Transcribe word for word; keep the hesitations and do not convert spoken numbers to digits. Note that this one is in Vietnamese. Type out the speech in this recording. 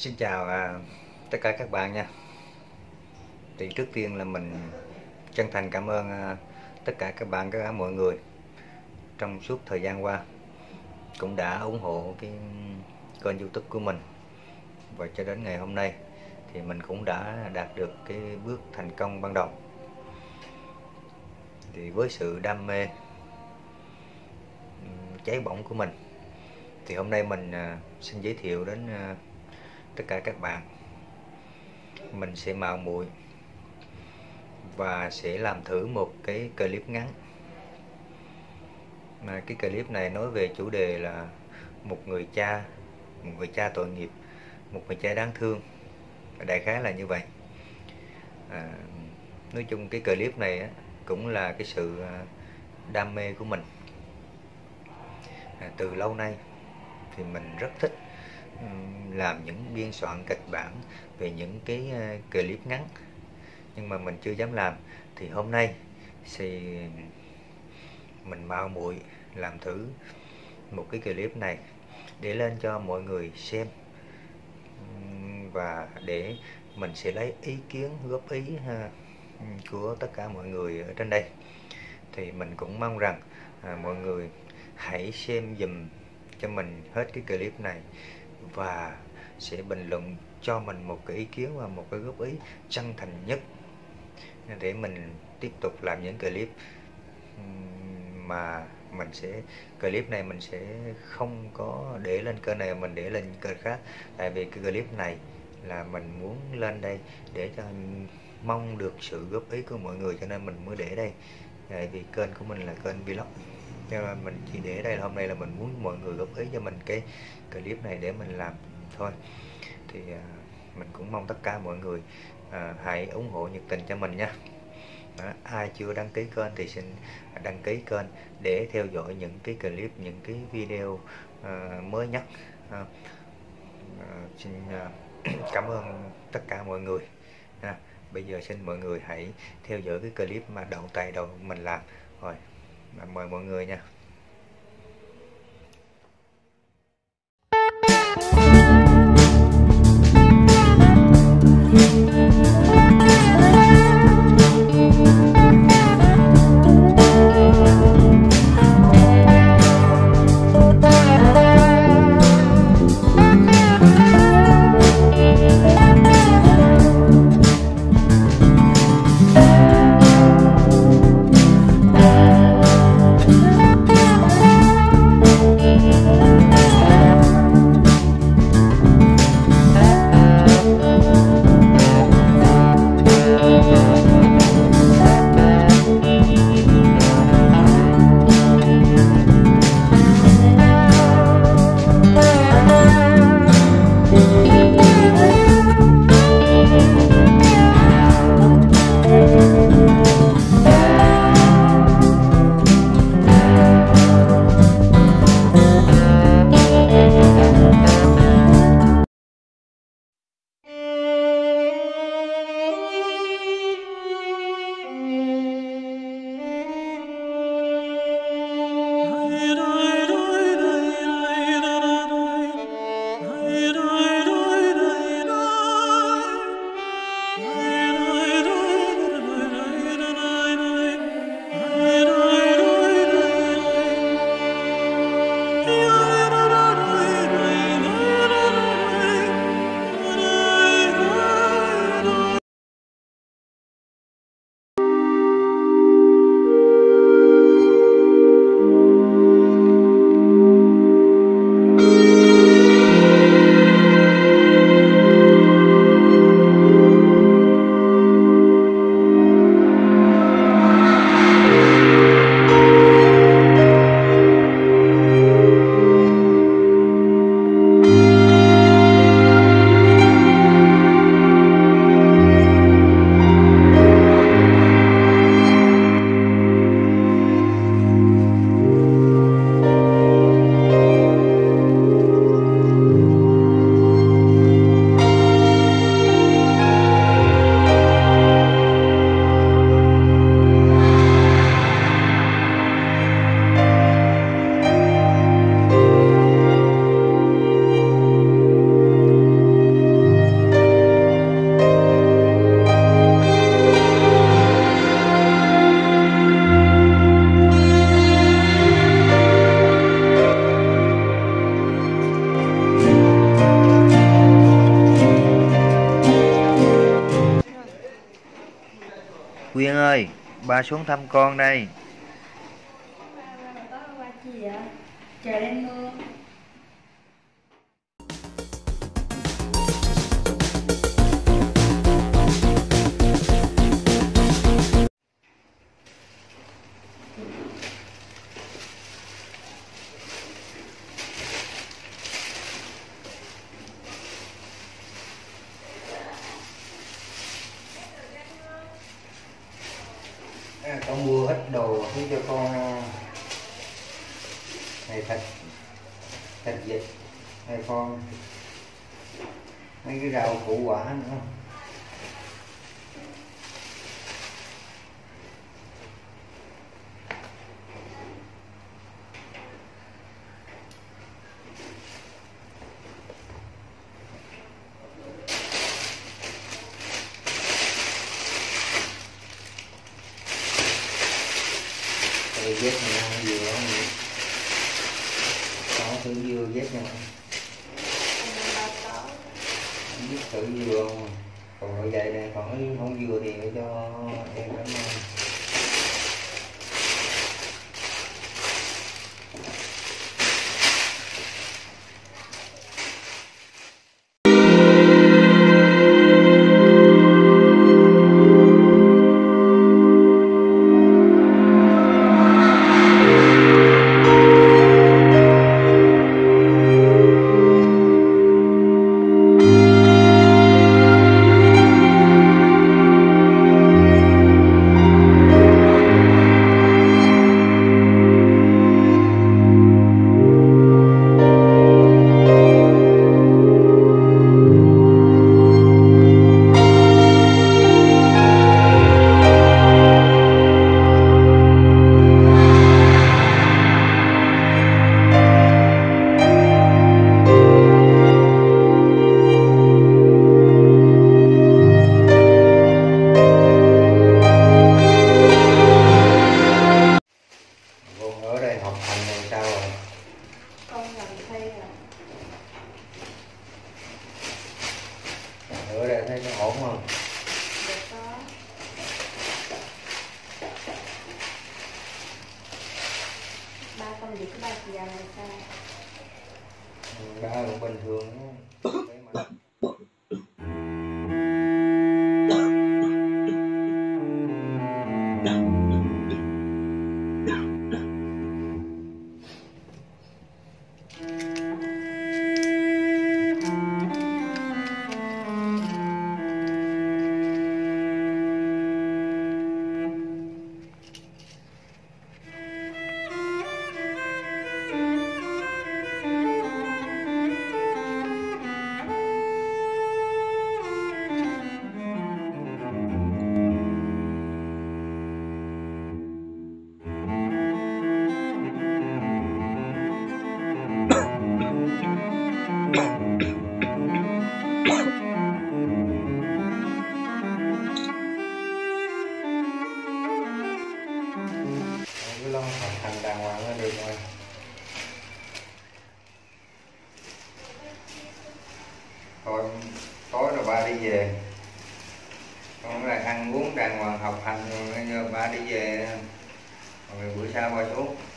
Xin chào à, tất cả các bạn nha. Thì trước tiên là mình chân thành cảm ơn à, tất cả các bạn, các mọi người trong suốt thời gian qua cũng đã ủng hộ cái kênh YouTube của mình, và cho đến ngày hôm nay thì mình cũng đã đạt được cái bước thành công ban đầu. Thì với sự đam mê cháy bỏng của mình thì hôm nay mình à, xin giới thiệu đến à, tất cả các bạn, mình sẽ mạo muội và sẽ làm thử một cái clip ngắn. Mà cái clip này nói về chủ đề là một người cha, một người cha tội nghiệp, một người cha đáng thương, đại khái là như vậy. À, nói chung cái clip này á, cũng là cái sự đam mê của mình. À, từ lâu nay thì mình rất thích làm những biên soạn kịch bản về những cái clip ngắn, nhưng mà mình chưa dám làm. Thì hôm nay thì mình mạo muội làm thử một cái clip này để lên cho mọi người xem, và để mình sẽ lấy ý kiến góp ý của tất cả mọi người ở trên đây. Thì mình cũng mong rằng mọi người hãy xem dùm cho mình hết cái clip này và sẽ bình luận cho mình một cái ý kiến và một cái góp ý chân thành nhất, để mình tiếp tục làm những clip mà mình sẽ clip này mình sẽ không có để lên kênh này, mình để lên kênh khác. Tại vì cái clip này là mình muốn lên đây để cho mong được sự góp ý của mọi người, cho nên mình mới để đây. Tại vì kênh của mình là kênh vlog, cho nên mình chỉ để đây là hôm nay là mình muốn mọi người góp ý cho mình cái clip này để mình làm thôi. Thì à, mình cũng mong tất cả mọi người à, hãy ủng hộ nhiệt tình cho mình nha. À, ai chưa đăng ký kênh thì xin đăng ký kênh để theo dõi những cái clip, những cái video à, mới nhất. À, xin à, cảm ơn tất cả mọi người. À, bây giờ xin mọi người hãy theo dõi cái clip mà đầu tay đầu mình làm rồi. Mời mọi người nha. Thank you. ơi, ba xuống thăm con đây. Trời đang mưa. À, con mua hết đồ xuống cho con này, thịt thịt vịt này con, mấy cái rau củ quả nữa. Vết này ăn dừa không vậy? Có thử dừa vết này không? Không biết thử dừa không? Còn ở đây này, còn không dừa thì phải cho em cảm ơn. Ba cũng bình thường đó. Thôi tối rồi ba đi về, con lại ăn uống đàng hoàng học hành rồi, bây giờ ba đi về, rồi bữa sau ba xuống.